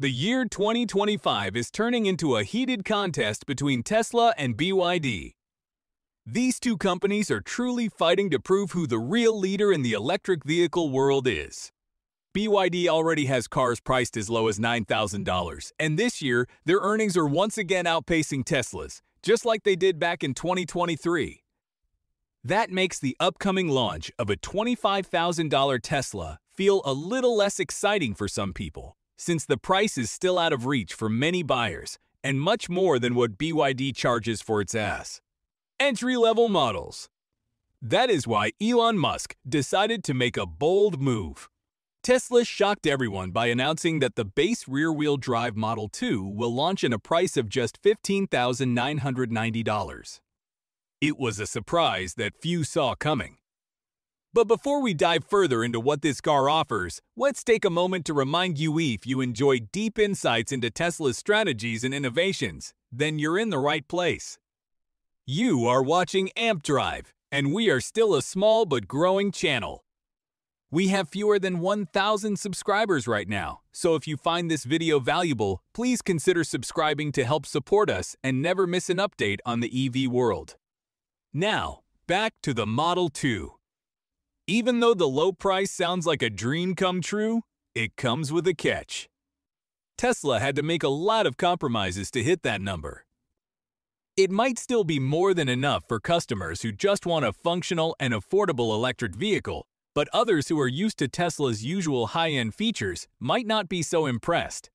The year 2025 is turning into a heated contest between Tesla and BYD. These two companies are truly fighting to prove who the real leader in the electric vehicle world is. BYD already has cars priced as low as $9,000, and this year, their earnings are once again outpacing Tesla's, just like they did back in 2023. That makes the upcoming launch of a $25,000 Tesla feel a little less exciting for some people, since the price is still out of reach for many buyers, and much more than what BYD charges for its entry-level models. That is why Elon Musk decided to make a bold move. Tesla shocked everyone by announcing that the base rear-wheel drive Model 2 will launch at a price of just $15,990. It was a surprise that few saw coming. But before we dive further into what this car offers, let's take a moment to remind you if you enjoy deep insights into Tesla's strategies and innovations, then you're in the right place. You are watching Amp Drive, and we are still a small but growing channel. We have fewer than 1,000 subscribers right now, so if you find this video valuable, please consider subscribing to help support us and never miss an update on the EV world. Now, back to the Model 2. Even though the low price sounds like a dream come true, it comes with a catch. Tesla had to make a lot of compromises to hit that number. It might still be more than enough for customers who just want a functional and affordable electric vehicle, but others who are used to Tesla's usual high-end features might not be so impressed.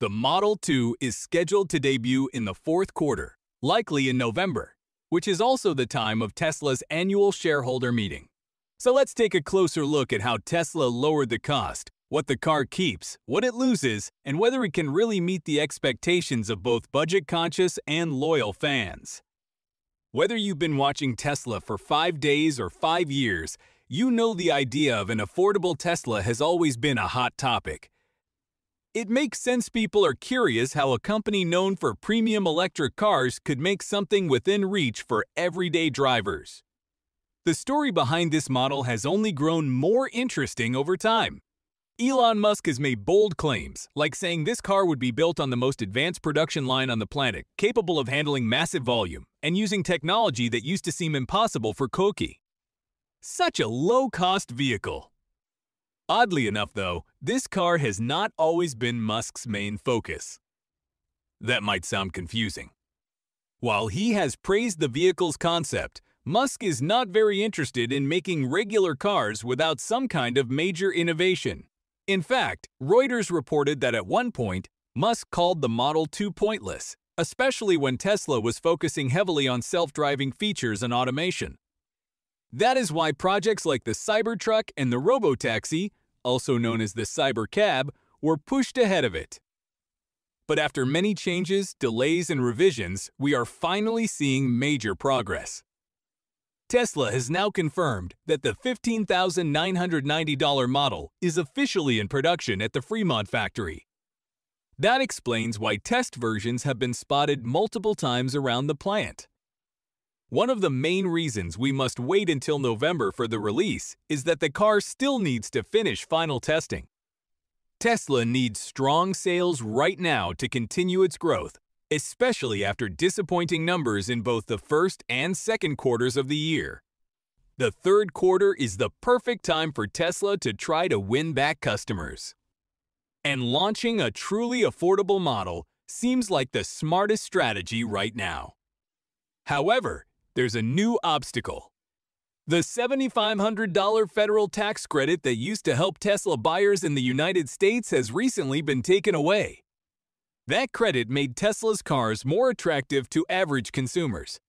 The Model 2 is scheduled to debut in the fourth quarter, likely in November, which is also the time of Tesla's annual shareholder meeting. So let's take a closer look at how Tesla lowered the cost, what the car keeps, what it loses, and whether it can really meet the expectations of both budget-conscious and loyal fans. Whether you've been watching Tesla for 5 days or 5 years, you know the idea of an affordable Tesla has always been a hot topic. It makes sense people are curious how a company known for premium electric cars could make something within reach for everyday drivers. The story behind this model has only grown more interesting over time. Elon Musk has made bold claims, like saying this car would be built on the most advanced production line on the planet, capable of handling massive volume, and using technology that used to seem impossible for Koki. Such a low-cost vehicle. Oddly enough, though, this car has not always been Musk's main focus. That might sound confusing. While he has praised the vehicle's concept, Musk is not very interested in making regular cars without some kind of major innovation. In fact, Reuters reported that at one point, Musk called the Model 2 pointless, especially when Tesla was focusing heavily on self-driving features and automation. That is why projects like the Cybertruck and the Robotaxi, also known as the Cybercab, were pushed ahead of it. But after many changes, delays, and revisions, we are finally seeing major progress. Tesla has now confirmed that the $15,990 model is officially in production at the Fremont factory. That explains why test versions have been spotted multiple times around the plant. One of the main reasons we must wait until November for the release is that the car still needs to finish final testing. Tesla needs strong sales right now to continue its growth, especially after disappointing numbers in both the first and second quarters of the year. The third quarter is the perfect time for Tesla to try to win back customers. And launching a truly affordable model seems like the smartest strategy right now. However, there's a new obstacle. The $7,500 federal tax credit that used to help Tesla buyers in the United States has recently been taken away. That credit made Tesla's cars more attractive to average consumers.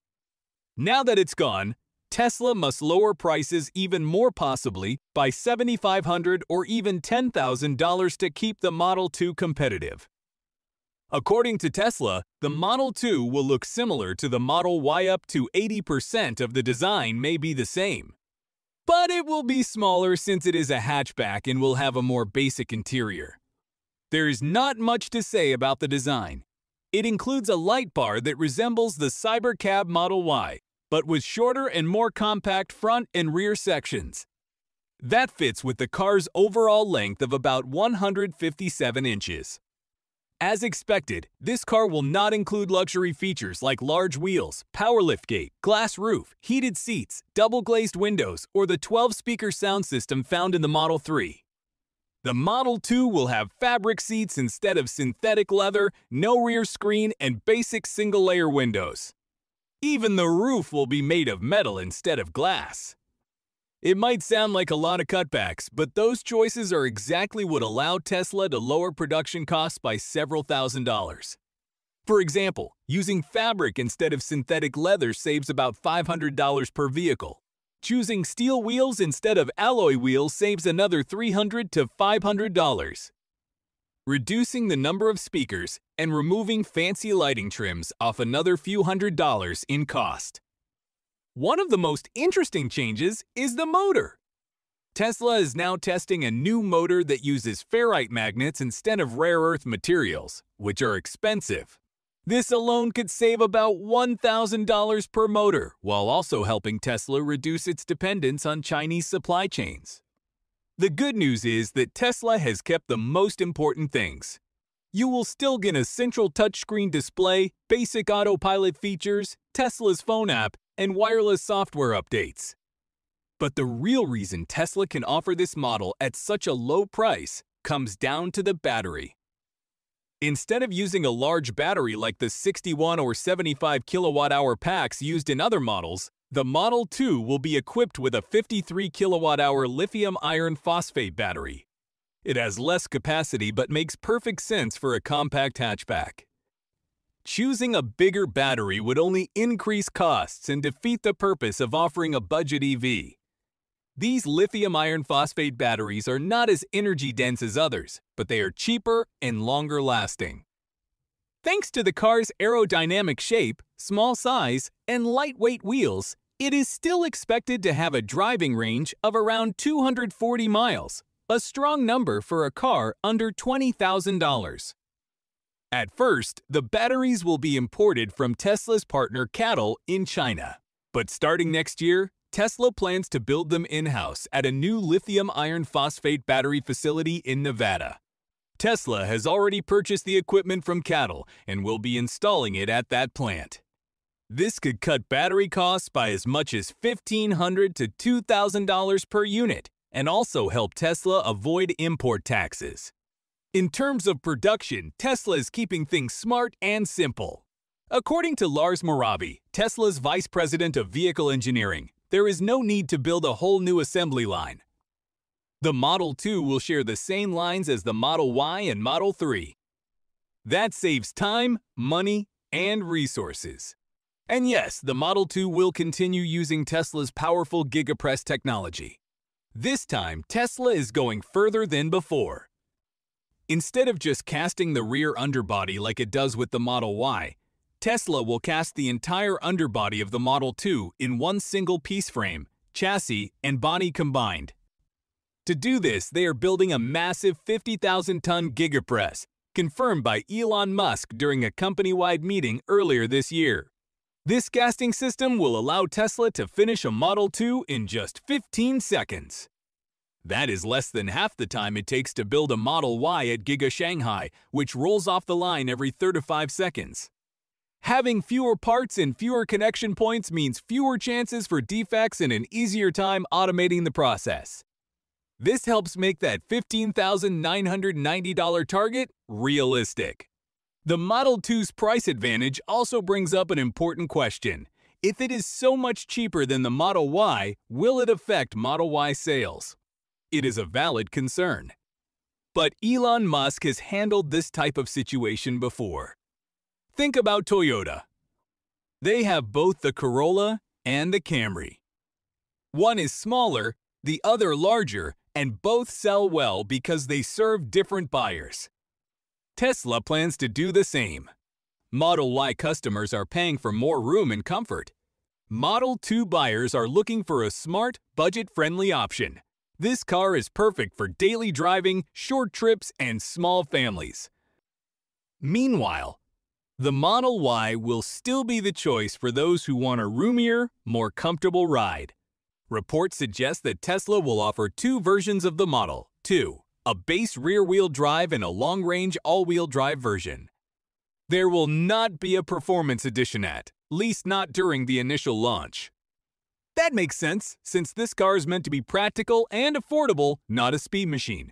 Now that it's gone, Tesla must lower prices even more, possibly by $7,500 or even $10,000 to keep the Model 2 competitive. According to Tesla, the Model 2 will look similar to the Model Y. Up to 80% of the design may be the same. But it will be smaller since it is a hatchback and will have a more basic interior. There is not much to say about the design. It includes a light bar that resembles the Cybercab Model Y, but with shorter and more compact front and rear sections. That fits with the car's overall length of about 157 inches. As expected, this car will not include luxury features like large wheels, power liftgate, glass roof, heated seats, double-glazed windows, or the 12-speaker sound system found in the Model 3. The Model 2 will have fabric seats instead of synthetic leather, no rear screen, and basic single-layer windows. Even the roof will be made of metal instead of glass. It might sound like a lot of cutbacks, but those choices are exactly what allowed Tesla to lower production costs by several $1,000s. For example, using fabric instead of synthetic leather saves about $500 per vehicle. Choosing steel wheels instead of alloy wheels saves another $300 to $500. Reducing the number of speakers and removing fancy lighting trims off another few $100s in cost. One of the most interesting changes is the motor. Tesla is now testing a new motor that uses ferrite magnets instead of rare earth materials, which are expensive. This alone could save about $1,000 per motor, while also helping Tesla reduce its dependence on Chinese supply chains. The good news is that Tesla has kept the most important things. You will still get a central touchscreen display, basic autopilot features, Tesla's phone app, and wireless software updates. But the real reason Tesla can offer this model at such a low price comes down to the battery. Instead of using a large battery like the 61 or 75 kilowatt-hour packs used in other models, the Model 2 will be equipped with a 53 kilowatt-hour lithium iron phosphate battery. It has less capacity but makes perfect sense for a compact hatchback. Choosing a bigger battery would only increase costs and defeat the purpose of offering a budget EV. These lithium iron phosphate batteries are not as energy dense as others, but they are cheaper and longer lasting. Thanks to the car's aerodynamic shape, small size, and lightweight wheels, it is still expected to have a driving range of around 240 miles, a strong number for a car under $20,000. At first, the batteries will be imported from Tesla's partner CATL in China. But starting next year, Tesla plans to build them in-house at a new lithium iron phosphate battery facility in Nevada. Tesla has already purchased the equipment from CATL and will be installing it at that plant. This could cut battery costs by as much as $1,500 to $2,000 per unit and also help Tesla avoid import taxes. In terms of production, Tesla is keeping things smart and simple. According to Lars Morabi, Tesla's vice president of vehicle engineering, there is no need to build a whole new assembly line. The Model 2 will share the same lines as the Model Y and Model 3. That saves time, money, and resources. And yes, the Model 2 will continue using Tesla's powerful Gigapress technology. This time, Tesla is going further than before. Instead of just casting the rear underbody like it does with the Model Y, Tesla will cast the entire underbody of the Model 2 in one single piece frame, chassis, and body combined. To do this, they are building a massive 50,000-ton Gigapress, confirmed by Elon Musk during a company-wide meeting earlier this year. This casting system will allow Tesla to finish a Model 2 in just 15 seconds. That is less than half the time it takes to build a Model Y at Giga Shanghai, which rolls off the line every 35 seconds. Having fewer parts and fewer connection points means fewer chances for defects and an easier time automating the process. This helps make that $15,990 target realistic. The Model 2's price advantage also brings up an important question. If it is so much cheaper than the Model Y, will it affect Model Y sales? It is a valid concern. But Elon Musk has handled this type of situation before. Think about Toyota. They have both the Corolla and the Camry. One is smaller, the other larger, and both sell well because they serve different buyers. Tesla plans to do the same. Model Y customers are paying for more room and comfort. Model 2 buyers are looking for a smart, budget-friendly option. This car is perfect for daily driving, short trips, and small families. Meanwhile, the Model Y will still be the choice for those who want a roomier, more comfortable ride. Reports suggest that Tesla will offer two versions of the Model 2, a base rear-wheel drive and a long-range all-wheel drive version. There will not be a performance edition, at least not during the initial launch. That makes sense, since this car is meant to be practical and affordable, not a speed machine.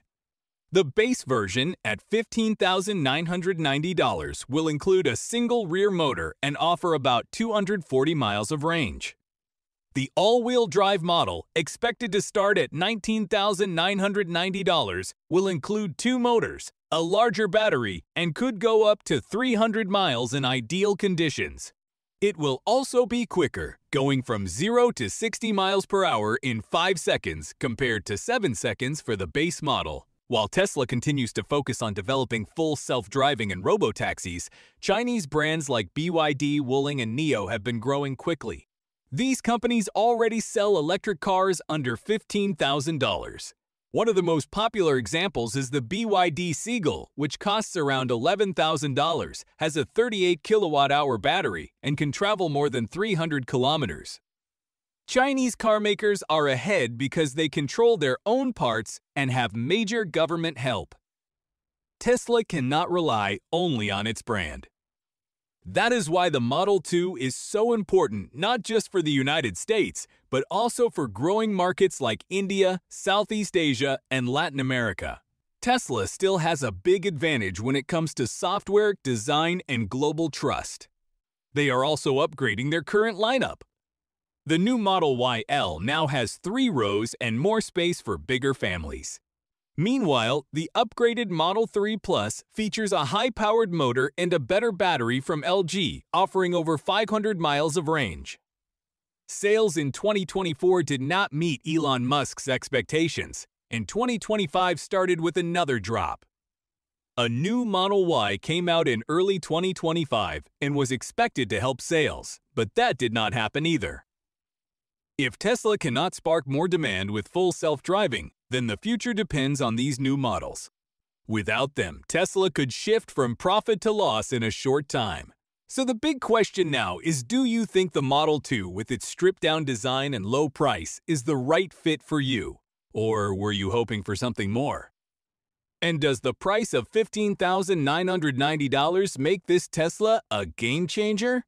The base version, at $15,990, will include a single rear motor and offer about 240 miles of range. The all-wheel drive model, expected to start at $19,990, will include two motors, a larger battery, and could go up to 300 miles in ideal conditions. It will also be quicker, going from 0 to 60 miles per hour in 5 seconds compared to 7 seconds for the base model. While Tesla continues to focus on developing full self-driving and robotaxis, Chinese brands like BYD, Wuling, and NIO have been growing quickly. These companies already sell electric cars under $15,000. One of the most popular examples is the BYD Seagull, which costs around $11,000, has a 38 kilowatt-hour battery, and can travel more than 300 kilometers. Chinese car makers are ahead because they control their own parts and have major government help. Tesla cannot rely only on its brand. That is why the Model 2 is so important, not just for the United States, but also for growing markets like India, Southeast Asia, and Latin America. Tesla still has a big advantage when it comes to software, design, and global trust. They are also upgrading their current lineup. The new Model Y L now has 3 rows and more space for bigger families. Meanwhile, the upgraded Model 3 Plus features a high-powered motor and a better battery from LG, offering over 500 miles of range. Sales in 2024 did not meet Elon Musk's expectations, and 2025 started with another drop. A new Model Y came out in early 2025 and was expected to help sales, but that did not happen either. If Tesla cannot spark more demand with full self-driving, then the future depends on these new models. Without them, Tesla could shift from profit to loss in a short time. So the big question now is, do you think the Model 2, with its stripped-down design and low price, is the right fit for you? Or were you hoping for something more? And does the price of $15,990 make this Tesla a game changer?